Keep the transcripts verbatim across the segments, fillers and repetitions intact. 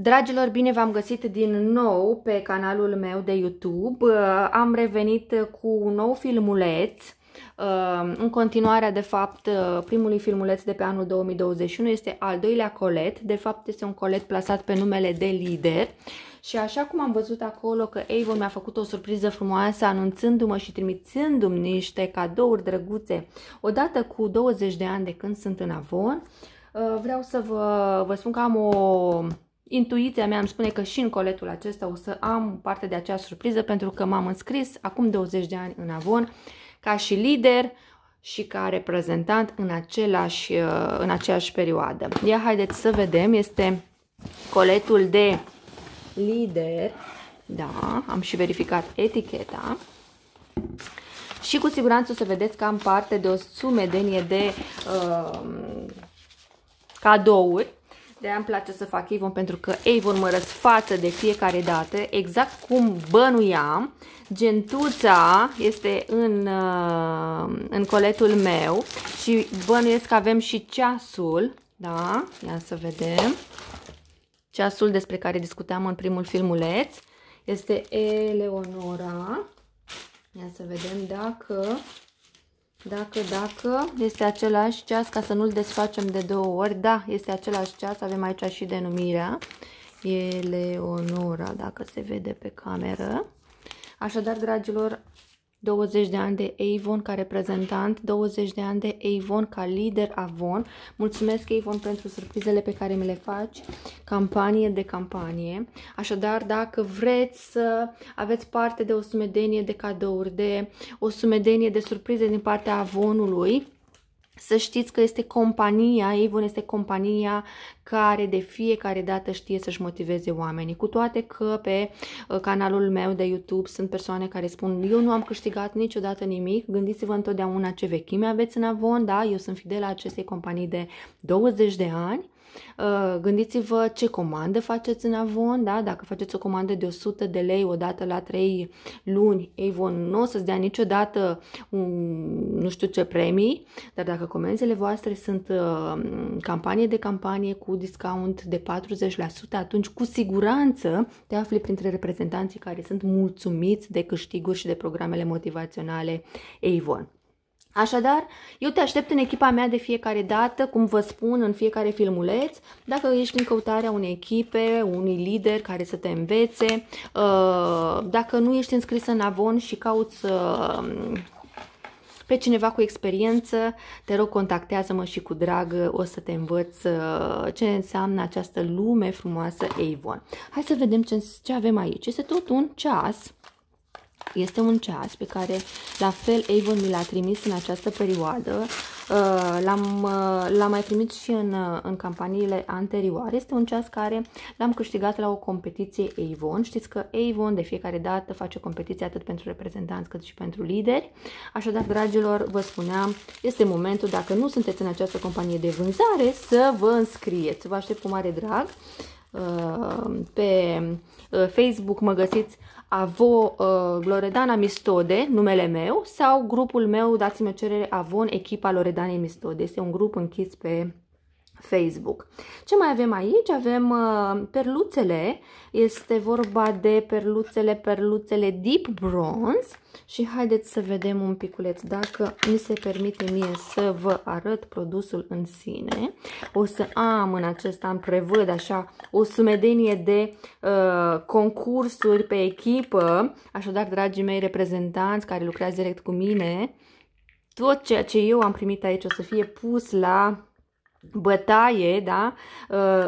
Dragilor, bine v-am găsit din nou pe canalul meu de YouTube. Am revenit cu un nou filmuleț. În continuarea, de fapt, primului filmuleț de pe anul două mii douăzeci și unu este al doilea colet. De fapt, este un colet plasat pe numele de lider. Și așa cum am văzut acolo că Avon mi-a făcut o surpriză frumoasă anunțându-mă și trimițându-mi niște cadouri drăguțe odată cu douăzeci de ani de când sunt în Avon, vreau să vă, vă spun că am o... Intuiția mea îmi spune că și în coletul acesta o să am parte de acea surpriză, pentru că m-am înscris acum douăzeci de ani în Avon ca și lider și ca reprezentant în, același, în aceeași perioadă. Ia haideți să vedem, este coletul de lider, da, am și verificat eticheta. Și cu siguranță o să vedeți că am parte de o sumedenie de uh, cadouri. De-aia îmi place să fac Avon, pentru că Avon mă răsfață de fiecare dată, exact cum bănuiam. Gentuța este în, în coletul meu și bănuiesc că avem și ceasul, da? Ia să vedem. Ceasul despre care discutam în primul filmuleț este Eleonora. Ia să vedem dacă... Dacă, dacă, este același ceas, ca să nu-l desfacem de două ori. Da, este același ceas, avem aici și denumirea. Eleonora, dacă se vede pe cameră. Așadar, dragilor, douăzeci de ani de Avon ca reprezentant, douăzeci de ani de Avon ca lider Avon. Mulțumesc, Avon, pentru surprizele pe care mi le faci, campanie de campanie. Așadar, dacă vreți să aveți parte de o sumedenie de cadouri, de o sumedenie de surprize din partea Avonului, să știți că este compania, Avon este compania care de fiecare dată știe să-și motiveze oamenii. Cu toate că pe canalul meu de YouTube sunt persoane care spun: eu nu am câștigat niciodată nimic. Gândiți-vă întotdeauna ce vechime aveți în Avon, da? Eu sunt fidelă acestei companii de douăzeci de ani. Gândiți-vă ce comandă faceți în Avon, da? Dacă faceți o comandă de o sută de lei odată la trei luni, Avon nu o să-ți dea niciodată un, nu știu ce premii, dar dacă comenzile voastre sunt uh, campanie de campanie cu discount de patruzeci la sută, atunci cu siguranță te afli printre reprezentanții care sunt mulțumiți de câștiguri și de programele motivaționale Avon. Așadar, eu te aștept în echipa mea de fiecare dată, cum vă spun în fiecare filmuleț. Dacă ești în căutarea unei echipe, unui lider care să te învețe, dacă nu ești înscrisă în Avon și cauți pe cineva cu experiență, te rog, contactează-mă și cu drag o să te învăț ce înseamnă această lume frumoasă Avon. Hai să vedem ce avem aici. Este tot un ceas. Este un ceas pe care, la fel, Avon mi l-a trimis în această perioadă. L-am mai primit și în, în campaniile anterioare. Este un ceas care l-am câștigat la o competiție Avon. Știți că Avon de fiecare dată face competiție atât pentru reprezentanți cât și pentru lideri. Așadar, dragilor, vă spuneam, este momentul, dacă nu sunteți în această companie de vânzare, să vă înscrieți. Vă aștept cu mare drag. Pe Facebook mă găsiți Avon uh, Loredana Mistode, numele meu, sau grupul meu, dați-mi o cerere, Avon echipa Loredanei Mistode. Este un grup închis pe Facebook. Ce mai avem aici? Avem uh, perluțele. Este vorba de perluțele, perluțele Deep Bronze. Și haideți să vedem un piculeț dacă mi se permite mie să vă arăt produsul în sine. O să am în acest an, prevăd așa, o sumedenie de uh, concursuri pe echipă. Așadar, dragii mei reprezentanți care lucrează direct cu mine, tot ceea ce eu am primit aici o să fie pus la bătaie, da,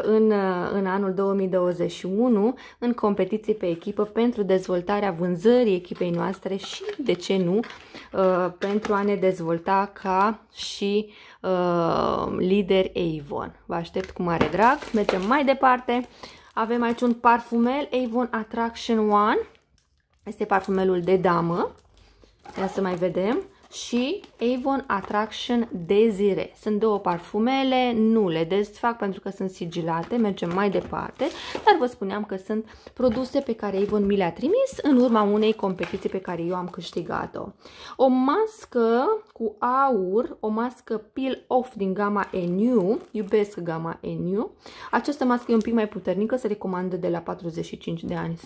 în, în anul două mii douăzeci și unu, în competiții pe echipă pentru dezvoltarea vânzării echipei noastre și, de ce nu, pentru a ne dezvolta ca și lideri Avon. Vă aștept cu mare drag. Mergem mai departe. Avem aici un parfumel Avon Attraction One. Este parfumelul de damă. Ia să mai vedem. și Avon Attraction Desire. Sunt două parfumele, nu le desfac pentru că sunt sigilate, mergem mai departe, dar vă spuneam că sunt produse pe care Avon mi le-a trimis în urma unei competiții pe care eu am câștigat-o. O mască cu aur, o mască peel-off din gama Anew, iubesc gama Anew. Această mască e un pic mai puternică, se recomandă de la patruzeci și cinci de ani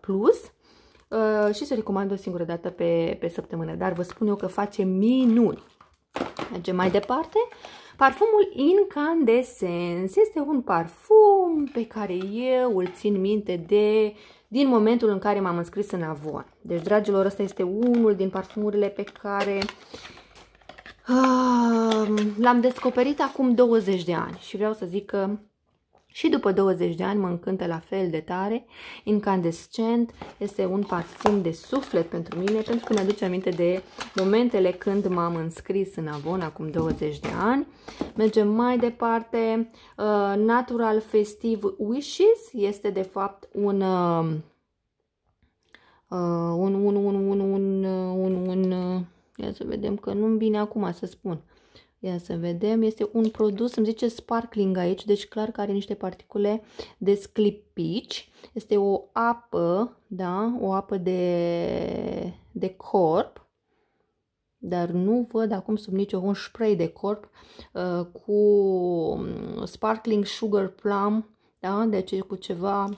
plus. Și se recomandă o singură dată pe, pe săptămână, dar vă spun eu că face minuni. Mergem mai departe. Parfumul Incandescence este un parfum pe care eu îl țin minte de din momentul în care m-am înscris în Avon. Deci, dragilor, ăsta este unul din parfumurile pe care uh, l-am descoperit acum douăzeci de ani și vreau să zic că și după douăzeci de ani mă încântă la fel de tare. Incandescent este un parfum de suflet pentru mine, pentru că mi-aduce aminte de momentele când m-am înscris în Avon acum douăzeci de ani. Mergem mai departe. Uh, Natural Festive Wishes este de fapt un... Uh, un, un, un, un, un, un, un uh, ia să vedem că nu-mi vine acum să spun. Ia să vedem, este un produs, îmi zice sparkling aici, deci clar că are niște particule de sclipici. Este o apă, da, o apă de, de corp, dar nu văd acum sub nicio un spray de corp uh, cu sparkling sugar plum, da, deci cu ceva,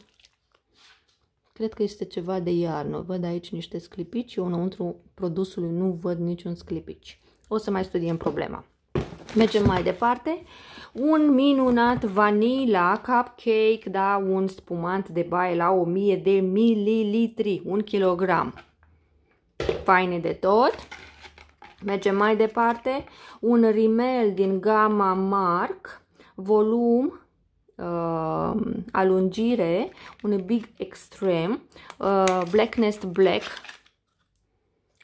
cred că este ceva de iarnă. Văd aici niște sclipici, eu înăuntru produsului nu văd niciun sclipici. O să mai studiem problema. Mergem mai departe. Un minunat vanilla cupcake, da, un spumant de baie la o mie de mililitri, un kilogram. Faine de tot. Mergem mai departe. Un rimel din gama Mark, volum uh, alungire, un Big Extreme, uh, Blackness Black.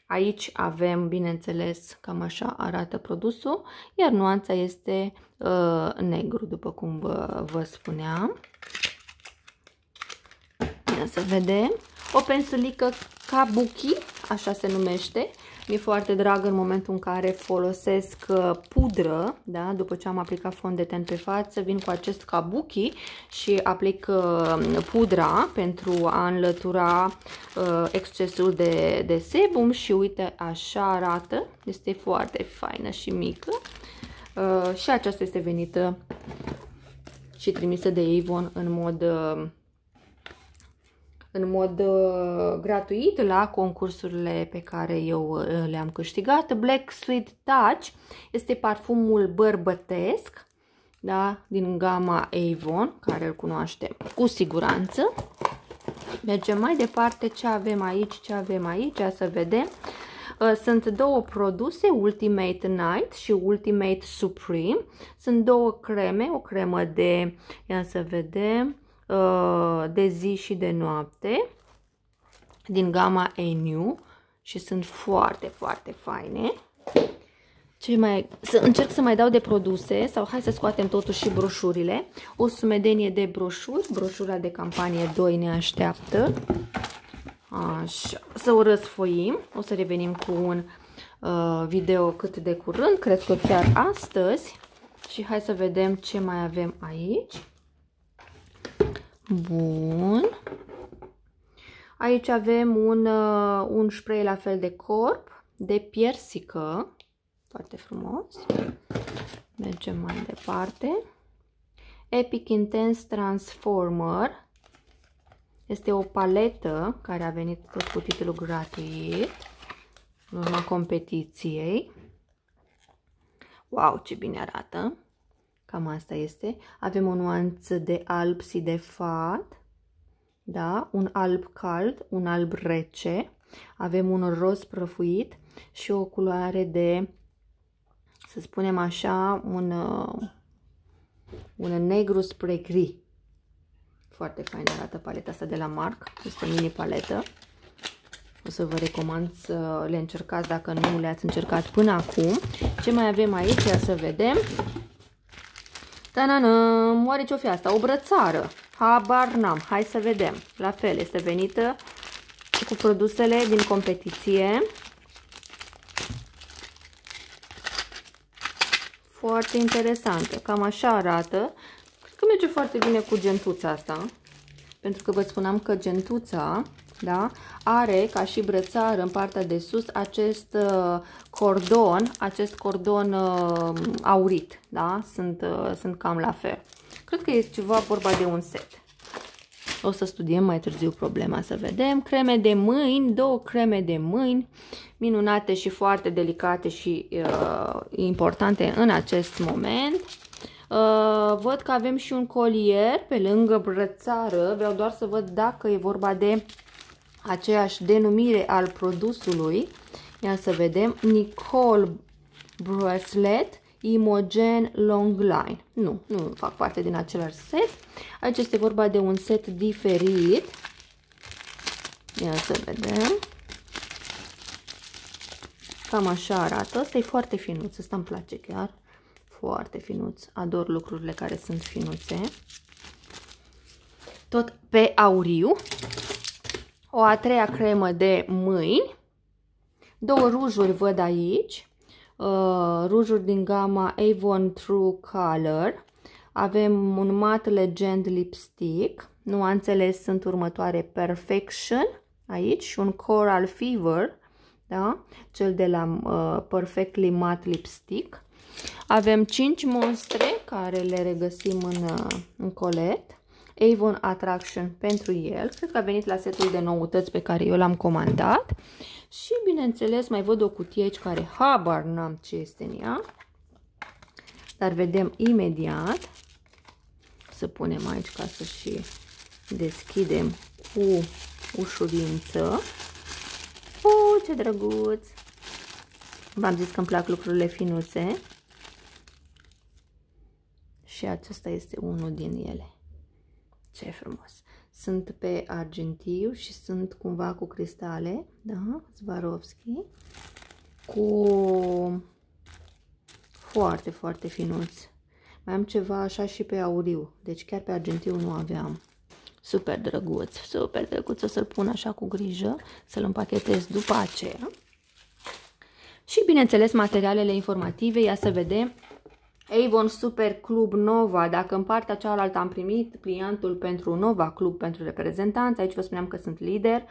Aici avem, bineînțeles, cam așa arată produsul, iar nuanța este uh, negru, după cum vă, vă spuneam. Ia să vedem. O pensulică Kabuki, așa se numește. Mi-e foarte dragă în momentul în care folosesc pudră, da? După ce am aplicat fond de ten pe față, vin cu acest Kabuki și aplic pudra pentru a înlătura excesul de, de sebum și uite, așa arată. Este foarte faină și mică și aceasta este venită și trimisă de Avon în mod... în mod uh, gratuit la concursurile pe care eu uh, le-am câștigat. Black Sweet Touch este parfumul bărbătesc, da, din gama Avon, care îl cunoaștem cu siguranță. Mergem mai departe. Ce avem aici? Ce avem aici? Ia să vedem. Sunt două produse, Ultimate Night și Ultimate Supreme. Sunt două creme, o cremă de, ia să vedem, de zi și de noapte din gama Enew și sunt foarte, foarte faine. Ce mai... să încerc să mai dau de produse sau hai să scoatem totuși și broșurile. O sumedenie de broșuri, broșura de campanie doi ne așteaptă. Așa, să o răsfoim, o să revenim cu un uh, video cât de curând, cred că chiar astăzi. Și hai să vedem ce mai avem aici. Bun. Aici avem un, uh, un spray la fel de corp, de piersică. Foarte frumos. Mergem mai departe. Epic Intense Transformer. Este o paletă care a venit tot cu titlul gratuit în urma competiției. Wow, ce bine arată! Cam asta este. Avem o nuanță de alb sidefat, da? Un alb cald, un alb rece. Avem un roz prăfuit și o culoare de, să spunem așa, un, un negru spre gri. Foarte fain arată paleta asta de la Marc. Este o mini paletă. O să vă recomand să le încercați dacă nu le-ați încercat până acum. Ce mai avem aici? Ia să vedem. Ta-na-na! Oare ce-o fi asta? O brățară. Habar n-am. Hai să vedem. La fel, este venită cu produsele din competiție. foarte interesantă. Cam așa arată. Cred că merge foarte bine cu gentuța asta. Pentru că vă spuneam că gentuța, da, are ca și brățară în partea de sus acest uh, cordon, acest cordon uh, aurit, da? Sunt, uh, sunt cam la fel. Cred că e ceva vorba de un set. O să studiem mai târziu problema, să vedem. Creme de mâini, două creme de mâini minunate și foarte delicate și uh, importante în acest moment. Uh, văd că avem și un colier pe lângă brățară. Vreau doar să văd dacă e vorba de aceeași denumire al produsului. Ia să vedem. Nicole Bracelet Imogen Long Line. Nu, nu fac parte din același set. Aici este vorba de un set diferit. Ia să vedem. Cam așa arată. Asta e foarte finuț. Asta îmi place chiar. Foarte finuț. Ador lucrurile care sunt finuțe. Tot pe auriu. O a treia cremă de mâini. Două rujuri văd aici. Uh, rujuri din gama Avon True Color. Avem un Matte Legend Lipstick. Nuanțele sunt următoare. Perfection aici și un Coral Fever, da? Cel de la uh, Perfectly Matte Lipstick. Avem cinci monstre care le regăsim în, uh, în colet. Avon Attraction pentru el. Cred că a venit la setul de noutăți pe care eu l-am comandat. Și bineînțeles mai văd o cutie aici care habar n-am ce este în ea. Dar vedem imediat. Să punem aici ca să și deschidem cu ușurință. O, ce drăguț! V-am zis că îmi plac lucrurile finuțe. Și acesta este unul din ele. Ce frumos! Sunt pe argintiu și sunt cumva cu cristale, da? Zvarovski. Cu foarte, foarte finuț. Mai am ceva așa și pe auriu. Deci chiar pe argintiu nu aveam. Super drăguț, super drăguț. O să-l pun așa cu grijă, să-l împachetez după aceea. Și bineînțeles materialele informative. Ia să vedem. Avon Super Club Nova, dacă în partea cealaltă am primit pliantul pentru Nova Club pentru reprezentanți, aici vă spuneam că sunt lider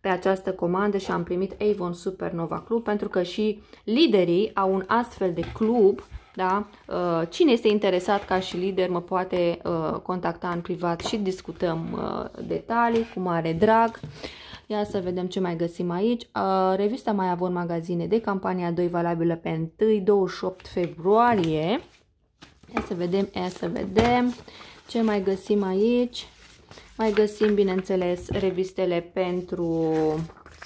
pe această comandă și am primit Avon Super Nova Club pentru că și liderii au un astfel de club, da? Cine este interesat ca și lider mă poate contacta în privat și discutăm detalii cu mare drag. Ia să vedem ce mai găsim aici. Uh, revista Mai Avon Magazine de campania a doua valabilă pe unu douăzeci și opt februarie. Ia să vedem, ia să vedem ce mai găsim aici. Mai găsim, bineînțeles, revistele pentru,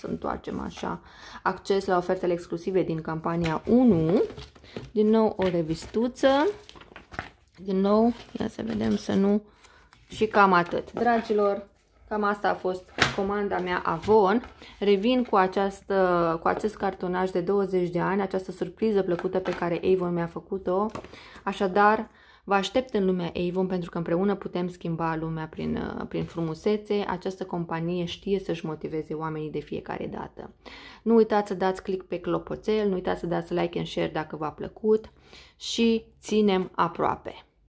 să întoarcem așa, acces la ofertele exclusive din campania unu. Din nou o revistuță. Din nou, ia să vedem să nu... Și cam atât. Dragilor, cam asta a fost comanda mea Avon. Revin cu, această, cu acest cartonaj de douăzeci de ani, această surpriză plăcută pe care Avon mi-a făcut-o. Așadar, vă aștept în lumea Avon pentru că împreună putem schimba lumea prin, prin frumusețe. Această companie știe să-și motiveze oamenii de fiecare dată. Nu uitați să dați click pe clopoțel, nu uitați să dați like and share dacă v-a plăcut și ținem aproape.